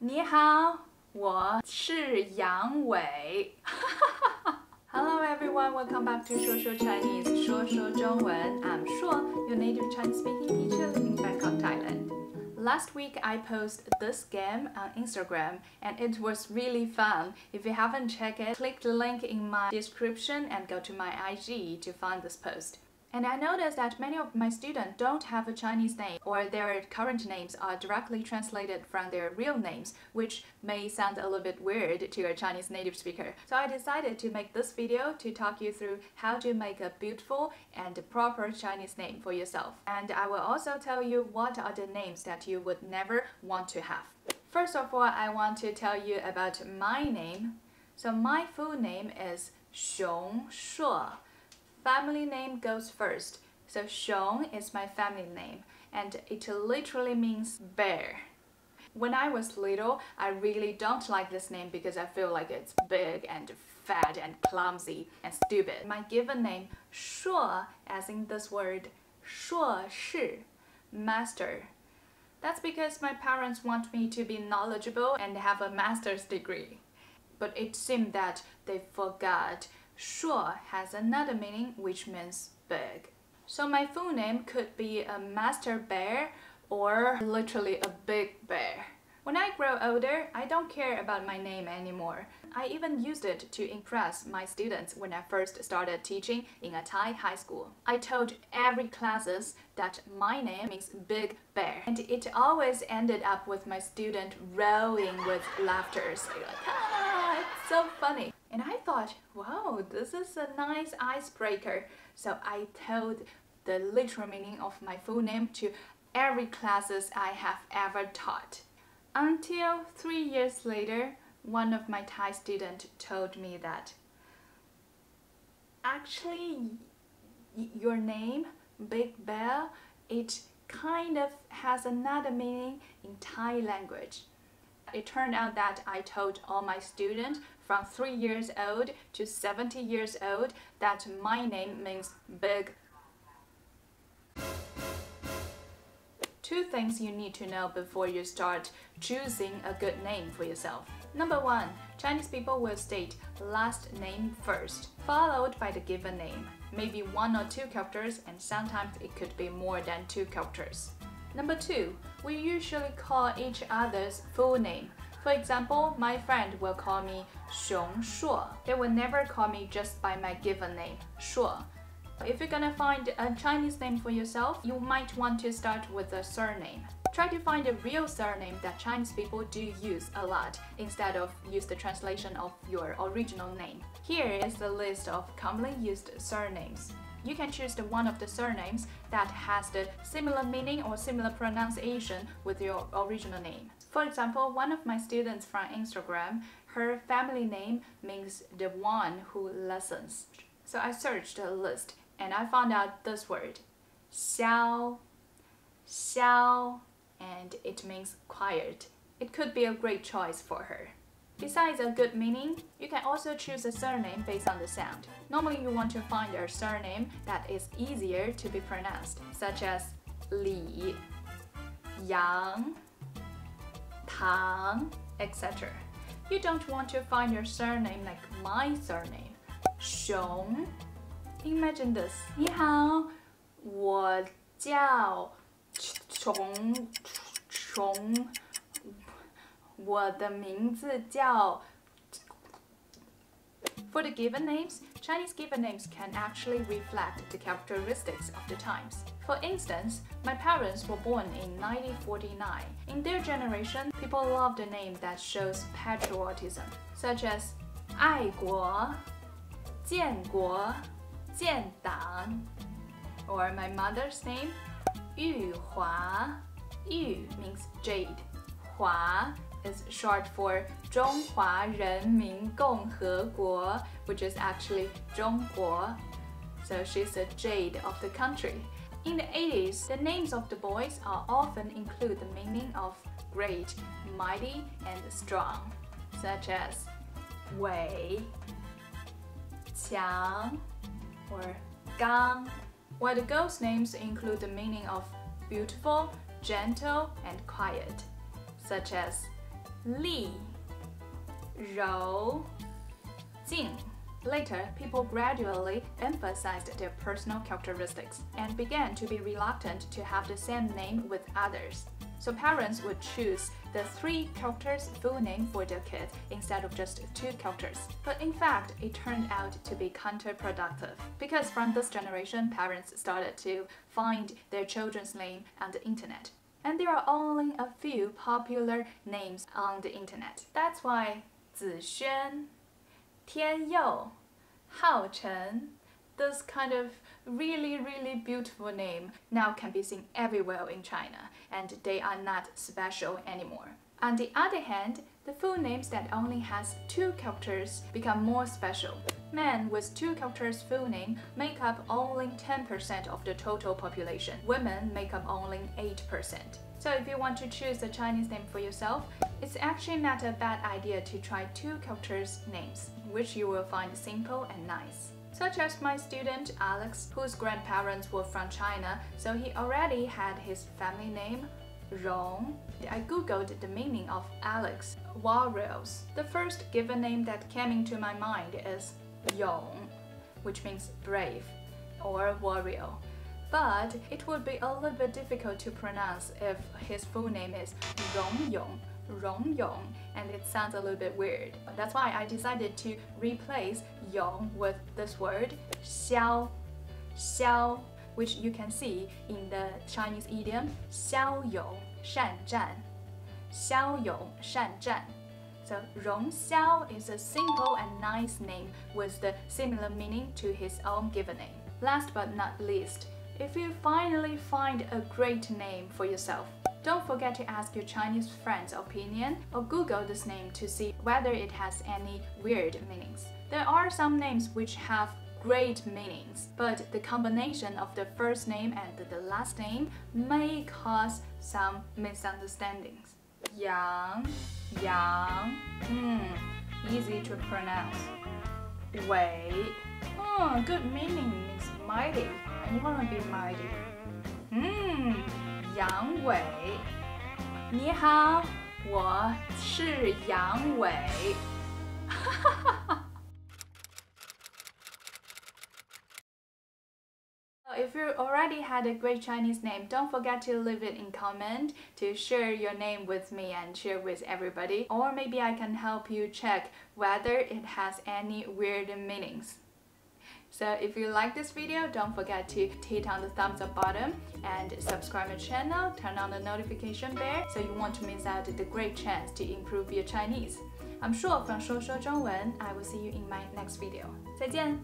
你好，我是杨伟。Hello everyone, welcome back to 说说 Chinese, 说说中文. I'm Shuo, your native Chinese-speaking teacher in Bangkok, Thailand. Last week I posted this game on Instagram and it was really fun. If you haven't checked it, click the link in my description and go to my IG to find this post. And I noticed that many of my students don't have a Chinese name, or their current names are directly translated from their real names, which may sound a little bit weird to a Chinese native speaker. So I decided to make this video to talk you through how to make a beautiful and proper Chinese name for yourself. And I will also tell you what are the names that you would never want to have. First of all, I want to tell you about my name. So my full name is Xiong Shuo. Family name goes first, so Xiong is my family name, and it literally means bear. When I was little, I really don't like this name because I feel like it's big and fat and clumsy and stupid. My given name, Shuo, as in this word, Shuo Shi, master. That's because my parents want me to be knowledgeable and have a master's degree. But it seemed that they forgot Shuo has another meaning, which means big. So my full name could be a master bear or literally a big bear. When I grow older, I don't care about my name anymore. I even used it to impress my students when I first started teaching in a Thai high school. I told every classes that my name means big bear, and it always ended up with my student rolling with laughter. So like, ah, it's so funny. And I thought, wow, this is a nice icebreaker. So I told the literal meaning of my full name to every classes I have ever taught. Until 3 years later, one of my Thai students told me that actually your name, Big Bell, it kind of has another meaning in Thai language. It turned out that I told all my students from 3 years old to 70 years old that my name means big. Two things you need to know before you start choosing a good name for yourself. Number one, Chinese people will state last name first, followed by the given name, maybe one or two characters, and sometimes it could be more than two characters. Number two, we usually call each other's full name. For example, my friend will call me Xiong Shuo. They will never call me just by my given name, Shuo. If you're gonna find a Chinese name for yourself, you might want to start with a surname. Try to find a real surname that Chinese people do use a lot instead of use the translation of your original name. Here is the list of commonly used surnames. You can choose the one of the surnames that has the similar meaning or similar pronunciation with your original name. For example, one of my students from Instagram, her family name means the one who listens. So I searched a list and I found out this word, Xiao, Xiao, and it means quiet. It could be a great choice for her. Besides a good meaning, you can also choose a surname based on the sound. Normally you want to find a surname that is easier to be pronounced, such as Li, Yang, Tang, etc. You don't want to find your surname like my surname, Xiong. Imagine this, 你好,我叫虫,我的名字叫... For the given names, Chinese given names can actually reflect the characteristics of the times. For instance, my parents were born in 1949. In their generation, people loved a name that shows patriotism, such as 爱国, 建国, 建党, or my mother's name, 玉华. 玉 means jade, 华is short for 中华人民共和国, which is actually 中国. So she's a jade of the country. In the 80s, the names of the boys are often include the meaning of great, mighty, and strong, such as Wei, Qiang, or Gang, while the girls' names include the meaning of beautiful, gentle, and quiet, such as Li, Rou, Jing. Later, people gradually emphasized their personal characteristics and began to be reluctant to have the same name with others. So parents would choose the 3 characters full name for their kids instead of just 2 characters. But in fact, it turned out to be counterproductive, because from this generation, parents started to find their children's name on the internet. And there are only a few popular names on the internet. That's why Zixuan, Tianyou, Haochen, this kind of really beautiful name now can be seen everywhere in China, and they are not special anymore. On the other hand, the full names that only has 2 characters become more special. Men with 2 characters full name make up only 10% of the total population. Women make up only 8%. So if you want to choose a Chinese name for yourself, it's actually not a bad idea to try 2 characters names, which you will find simple and nice. Such as my student Alex, whose grandparents were from China, so he already had his family name Rong. I googled the meaning of Alex, Warriors. The first given name that came into my mind is Yong, which means brave or warrior. But it would be a little bit difficult to pronounce if his full name is Rongyong, and it sounds a little bit weird. That's why I decided to replace Yong with this word Xiao, which you can see in the Chinese idiom Xiao Yong Shan Zhan. So Rong Xiao is a simple and nice name with the similar meaning to his own given name. Last but not least, if you finally find a great name for yourself, don't forget to ask your Chinese friend's opinion or Google this name to see whether it has any weird meanings. There are some names which have great meanings, but the combination of the first name and the last name may cause some misunderstandings. Yang, easy to pronounce. Wei, good meaning means mighty. I want to be mighty. Yáng Wěi. 你好，我是杨瑋。If you already had a great Chinese name, don't forget to leave it in comment to share your name with me and share with everybody. Or maybe I can help you check whether it has any weird meanings. So if you like this video, don't forget to hit on the thumbs up button and subscribe to my channel, turn on the notification bell so you won't miss out the great chance to improve your Chinese. I'm Shuo from 说说中文. I will see you in my next video. 再见!